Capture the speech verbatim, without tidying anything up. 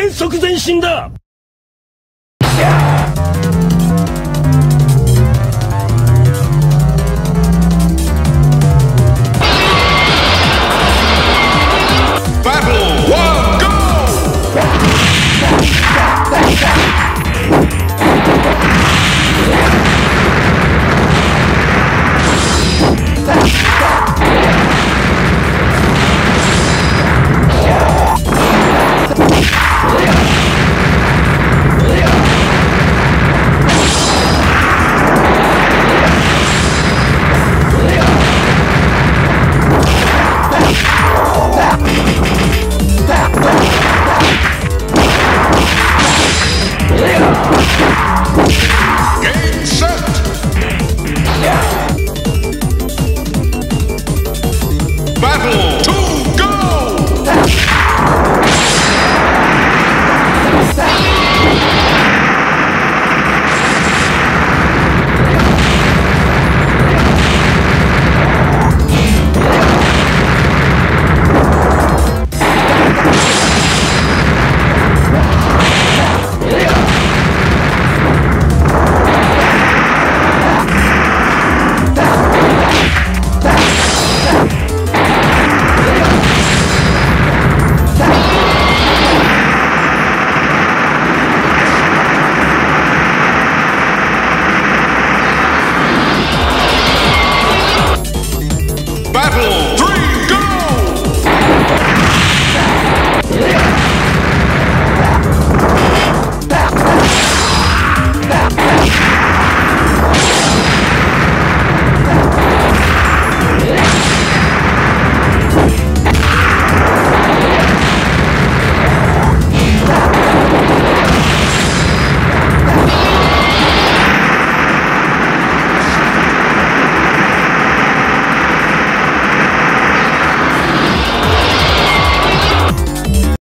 全速前進だ。